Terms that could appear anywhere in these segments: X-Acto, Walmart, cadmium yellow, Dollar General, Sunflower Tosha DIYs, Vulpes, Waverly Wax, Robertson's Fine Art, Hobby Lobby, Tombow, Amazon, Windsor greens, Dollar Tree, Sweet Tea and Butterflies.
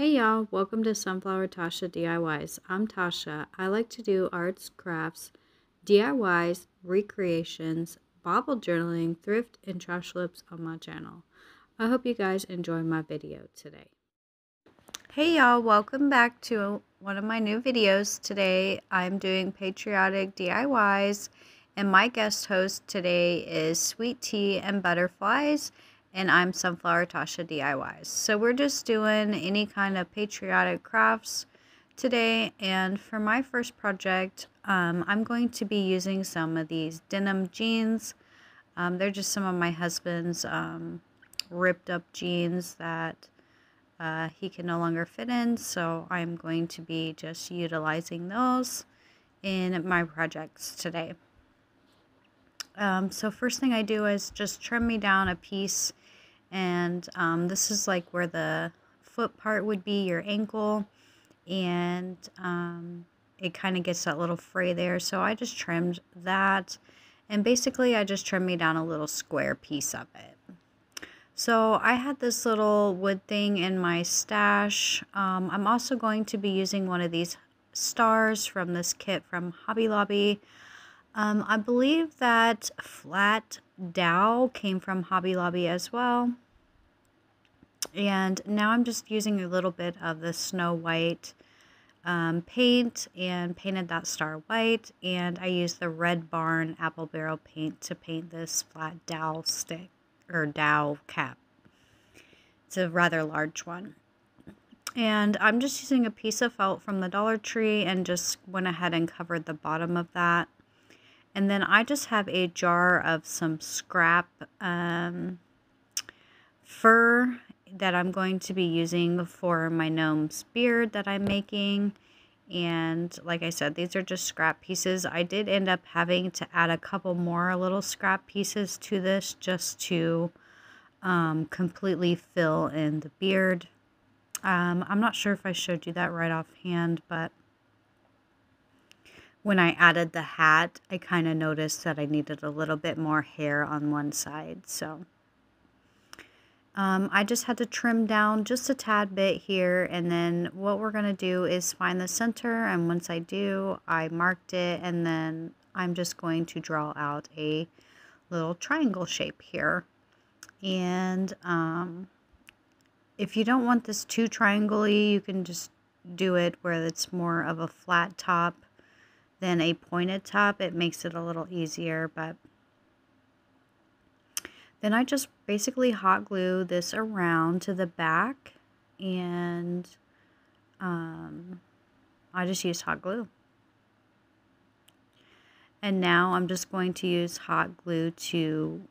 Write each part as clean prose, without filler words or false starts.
Hey y'all, welcome to Sunflower Tosha DIYs. I'm Tasha. I like to do arts, crafts, DIYs, recreations, bobble journaling, thrift, and trash lips on my channel. I hope you guys enjoy my video today. Hey y'all, welcome back to one of my new videos. Today I'm doing patriotic DIYs and my guest host today is Sweet Tea and Butterflies. And I'm Sunflower Tosha DIYs. So we're just doing any kind of patriotic crafts today. And for my first project, I'm going to be using some of these denim jeans. They're just some of my husband's ripped up jeans that he can no longer fit in. So I'm going to be just utilizing those in my projects today. So first thing I do is just trim me down a piece, and this is like where the foot part would be, your ankle, and it kind of gets that little fray there. So I just trimmed that, and basically I just trimmed me down a little square piece of it. So I had this little wood thing in my stash. I'm also going to be using one of these stars from this kit from Hobby Lobby. I believe that flat dowel came from Hobby Lobby as well. And now I'm just using a little bit of the Snow White paint and painted that star white. And I used the Red Barn Apple Barrel paint to paint this flat dowel stick or dowel cap. It's a rather large one. And I'm just using a piece of felt from the Dollar Tree and just went ahead and covered the bottom of that. And then I just have a jar of some scrap fur that I'm going to be using for my gnome's beard that I'm making. And like I said, these are just scrap pieces. I did end up having to add a couple more little scrap pieces to this just to completely fill in the beard. I'm not sure if I showed you that right offhand, but when I added the hat, I kind of noticed that I needed a little bit more hair on one side. So I just had to trim down just a tad bit here. And then what we're going to do is find the center. And once I do, I marked it. And then I'm just going to draw out a little triangle shape here. And if you don't want this too triangle-y, you can just do it where it's more of a flat top than a pointed top. It makes it a little easier. But then I just basically hot glue this around to the back, and I just use hot glue. And now I'm just going to use hot glue to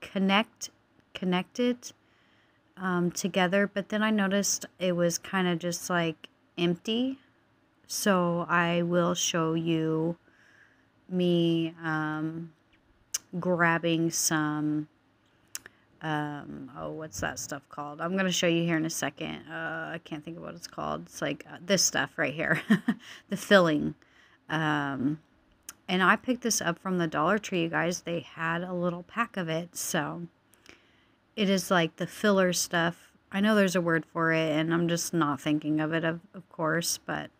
connect it together. But then I noticed it was kind of just like empty. So I will show you me grabbing some, oh, what's that stuff called? I'm going to show you here in a second. I can't think of what it's called. It's like this stuff right here, the filling. And I picked this up from the Dollar Tree, you guys. They had a little pack of it. So it is like the filler stuff. I know there's a word for it, and I'm just not thinking of it, of course, but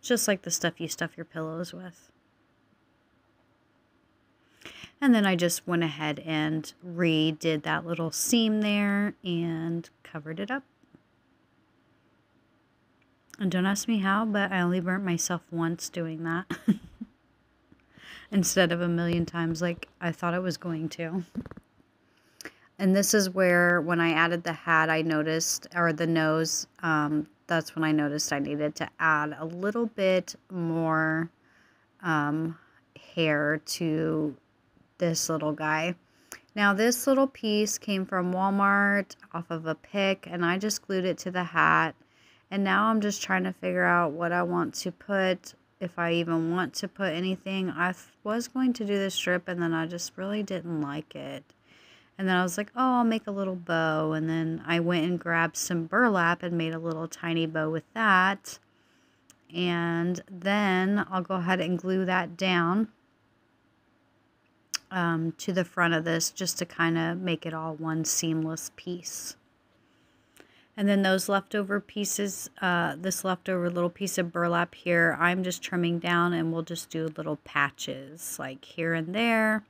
just like the stuff you stuff your pillows with. And then I just went ahead and redid that little seam there and covered it up. And don't ask me how, but I only burnt myself once doing that. Instead of a million times like I thought I was going to. And this is where when I added the hat, I noticed, or the nose, that's when I noticed I needed to add a little bit more hair to this little guy. Now this little piece came from Walmart off of a pick, and I just glued it to the hat. And now I'm just trying to figure out what I want to put, if I even want to put anything. I was going to do this strip, and then I just really didn't like it. And then I was like, oh, I'll make a little bow. And then I went and grabbed some burlap and made a little tiny bow with that. And then I'll go ahead and glue that down to the front of this just to kind of make it all one seamless piece. And then those leftover pieces, this leftover little piece of burlap here, I'm just trimming down, and we'll just do little patches like here and there.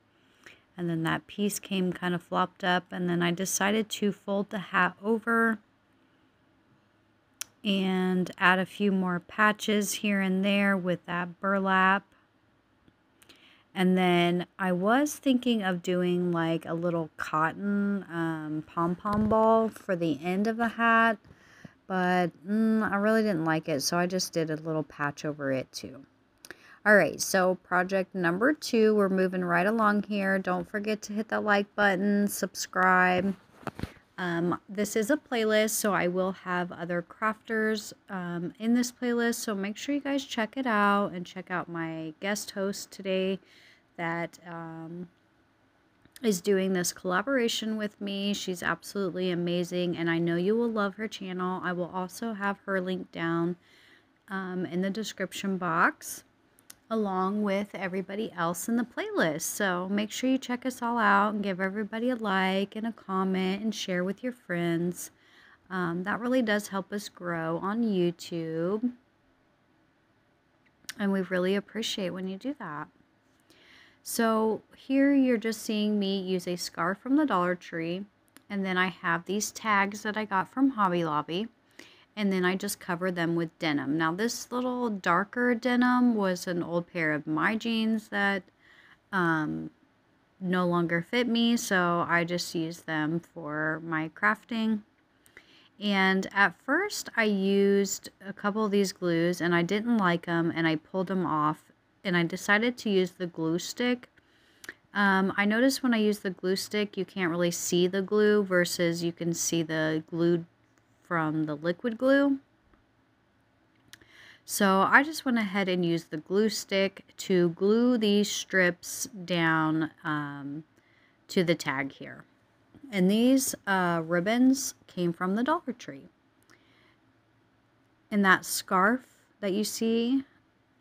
And then that piece came kind of flopped up, and then I decided to fold the hat over and add a few more patches here and there with that burlap. And then I was thinking of doing like a little cotton pom-pom ball for the end of the hat, but I really didn't like it, so I just did a little patch over it too. All right, so project number 2, we're moving right along here. Don't forget to hit that like button, subscribe. This is a playlist, so I will have other crafters in this playlist, so make sure you guys check it out and check out my guest host today that is doing this collaboration with me. She's absolutely amazing, and I know you will love her channel. I will also have her link down in the description box, along with everybody else in the playlist. So make sure you check us all out and give everybody a like and a comment and share with your friends. That really does help us grow on YouTube, and we really appreciate when you do that. So here you're just seeing me use a scarf from the Dollar Tree, and then I have these tags that I got from Hobby Lobby. And then I just covered them with denim. Now this little darker denim was an old pair of my jeans that no longer fit me, so I just used them for my crafting. And at first I used a couple of these glues, and I didn't like them, and I pulled them off, and I decided to use the glue stick. I noticed when I use the glue stick, you can't really see the glue versus you can see the glued from the liquid glue. So I just went ahead and used the glue stick to glue these strips down to the tag here. And these ribbons came from the Dollar Tree. And that scarf that you see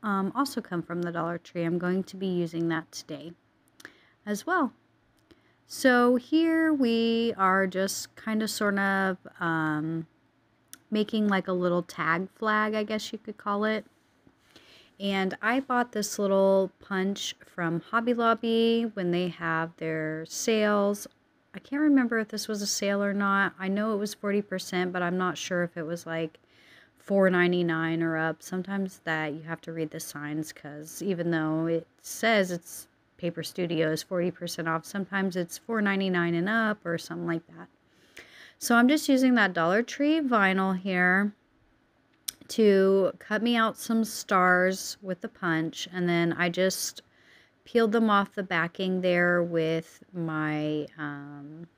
also come from the Dollar Tree. I'm going to be using that today as well. So here we are just kind of sort of making like a little tag flag, I guess you could call it. And I bought this little punch from Hobby Lobby when they have their sales. I can't remember if this was a sale or not. I know it was 40%, but I'm not sure if it was like $4.99 or up. Sometimes that you have to read the signs, because even though it says it's Paper Studios 40% off, sometimes it's $4.99 and up or something like that. So I'm just using that Dollar Tree vinyl here to cut me out some stars with the punch, and then I just peeled them off the backing there with my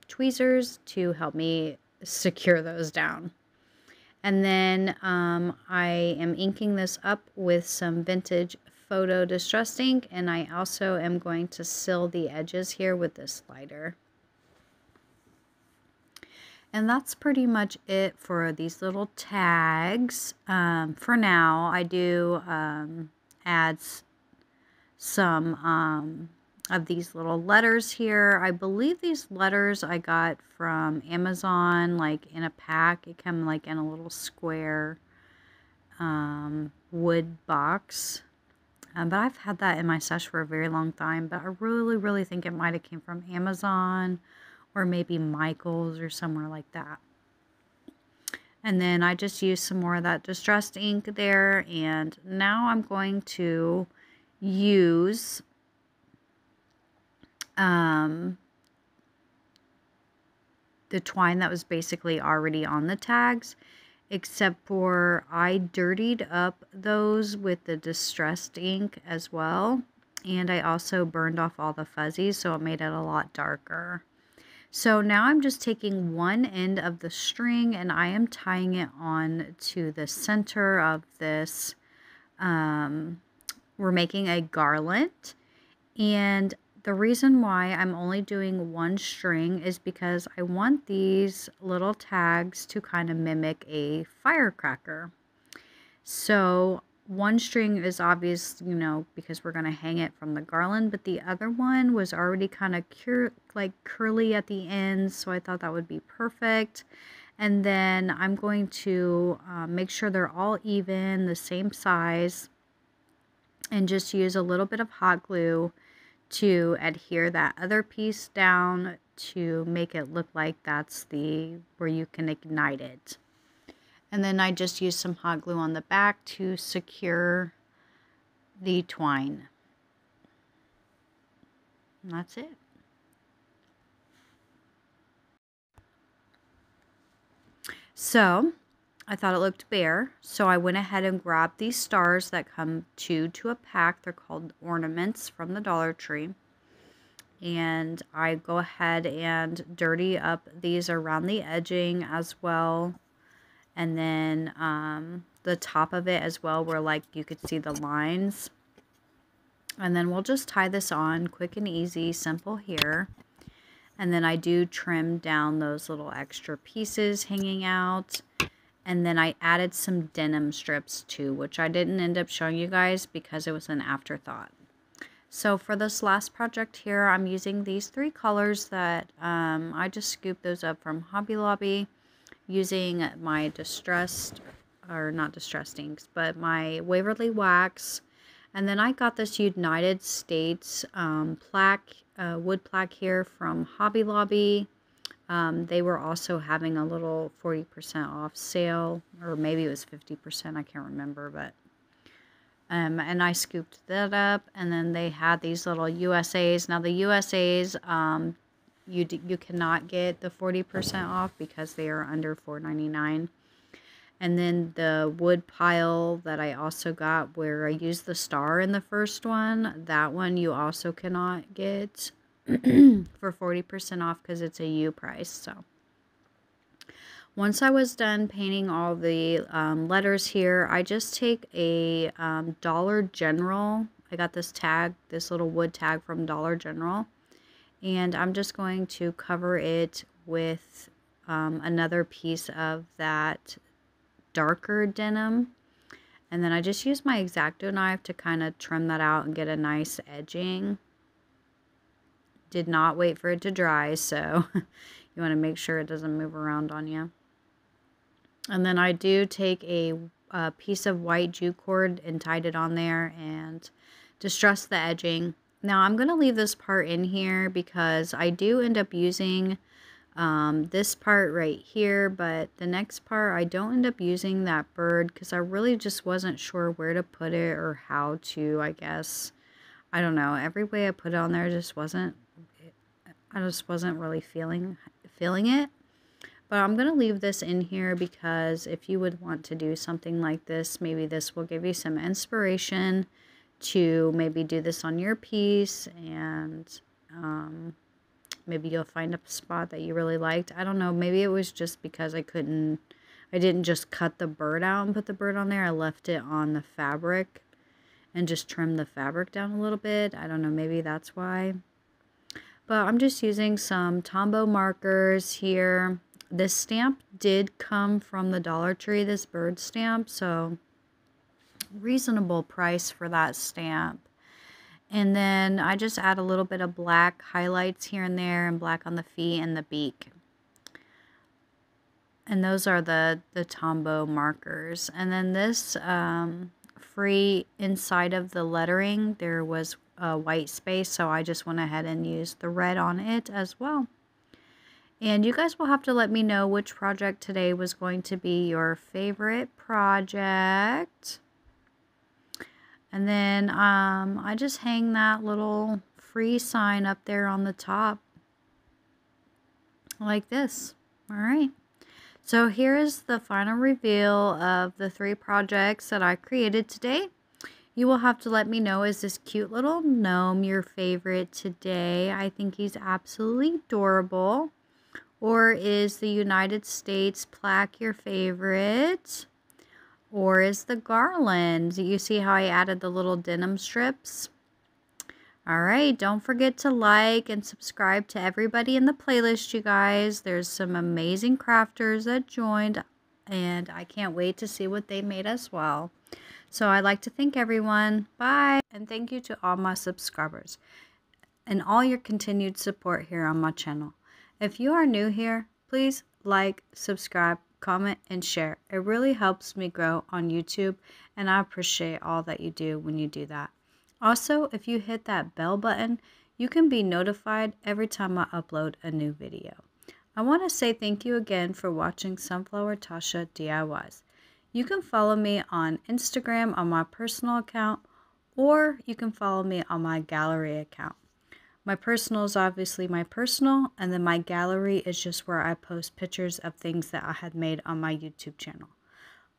tweezers to help me secure those down. And then I am inking this up with some vintage photo distress ink, and I also am going to seal the edges here with this lighter. And that's pretty much it for these little tags. For now, I do add some of these little letters here. I believe these letters I got from Amazon, like in a pack. It came like in a little square wood box. But I've had that in my stash for a very long time, but I really think it might have came from Amazon or maybe Michael's or somewhere like that. And then I just used some more of that distressed ink there, and now I'm going to use the twine that was basically already on the tags, except for I dirtied up those with the distressed ink as well. And I also burned off all the fuzzies, so it made it a lot darker. So now I'm just taking one end of the string, and I am tying it on to the center of this. We're making a garland. And the reason why I'm only doing one string is because I want these little tags to kind of mimic a firecracker. So one string is obvious, you know, because we're going to hang it from the garland, but the other one was already kind of like curly at the end, so I thought that would be perfect. And then I'm going to make sure they're all even, the same size, and just use a little bit of hot glue to adhere that other piece down to make it look like that's the where you can ignite it. And then I just used some hot glue on the back to secure the twine. And that's it. So I thought it looked bare, so I went ahead and grabbed these stars that come two to a pack. They're called ornaments from the Dollar Tree. And I go ahead and dirty up these around the edging as well. And then the top of it as well, where like you could see the lines. And then we'll just tie this on quick and easy, simple here. And then I do trim down those little extra pieces hanging out. And then I added some denim strips too, which I didn't end up showing you guys because it was an afterthought. So for this last project here, I'm using these three colors that I just scooped those up from Hobby Lobby using my my Waverly Wax. And then I got this United States wood plaque here from Hobby Lobby. They were also having a little 40% off sale, or maybe it was 50%, I can't remember, but and I scooped that up. And then they had these little USAs. Now the USAs, you cannot get the 40% off because they are under $4.99. And then the wood pile that I also got, where I used the star in the first one, that one you also cannot get for 40% off because it's a U price. So once I was done painting all the letters here, I just take a Dollar General. I got this tag, this little wood tag from Dollar General, and I'm just going to cover it with another piece of that darker denim. And then I just use my X-Acto knife to kind of trim that out and get a nice edging. Did not wait for it to dry, so you want to make sure it doesn't move around on you. And then I do take a piece of white jute cord and tied it on there and distressed the edging. Now I'm going to leave this part in here because I do end up using this part right here, but the next part I don't end up using that bird because I really just wasn't sure where to put it or how to, I guess. I don't know. Every way I put it on there just wasn't, I just wasn't really feeling it. But I'm going to leave this in here because if you would want to do something like this, maybe this will give you some inspiration to maybe do this on your piece, and maybe you'll find a spot that you really liked. I don't know. Maybe it was just because I didn't just cut the bird out and put the bird on there. I left it on the fabric and just trimmed the fabric down a little bit. I don't know. Maybe that's why. But I'm just using some Tombow markers here. This stamp did come from the Dollar Tree, this bird stamp. So reasonable price for that stamp. And then I just add a little bit of black highlights here and there, and black on the feet and the beak. And those are the Tombow markers. And then this free inside of the lettering, there was a white space, so I just went ahead and used the red on it as well. And you guys will have to let me know which project today was going to be your favorite project. And then I just hang that little free sign up there on the top like this. All right. So here is the final reveal of the three projects that I created today. You will have to let me know, is this cute little gnome your favorite today? I think he's absolutely adorable. Or is the United States plaque your favorite? Or is the garland? You see how I added the little denim strips? Alright, don't forget to like and subscribe to everybody in the playlist, you guys. There's some amazing crafters that joined, and I can't wait to see what they made as well. So I'd like to thank everyone. Bye! And thank you to all my subscribers and all your continued support here on my channel. If you are new here, please like, subscribe, comment, and share. It really helps me grow on YouTube, and I appreciate all that you do when you do that. Also, if you hit that bell button, you can be notified every time I upload a new video. I want to say thank you again for watching Sunflower Tosha DIYs. You can follow me on Instagram on my personal account, or you can follow me on my gallery account. My personal is obviously my personal, and then my gallery is just where I post pictures of things that I had made on my YouTube channel.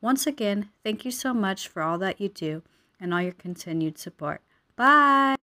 Once again, thank you so much for all that you do and all your continued support. Bye!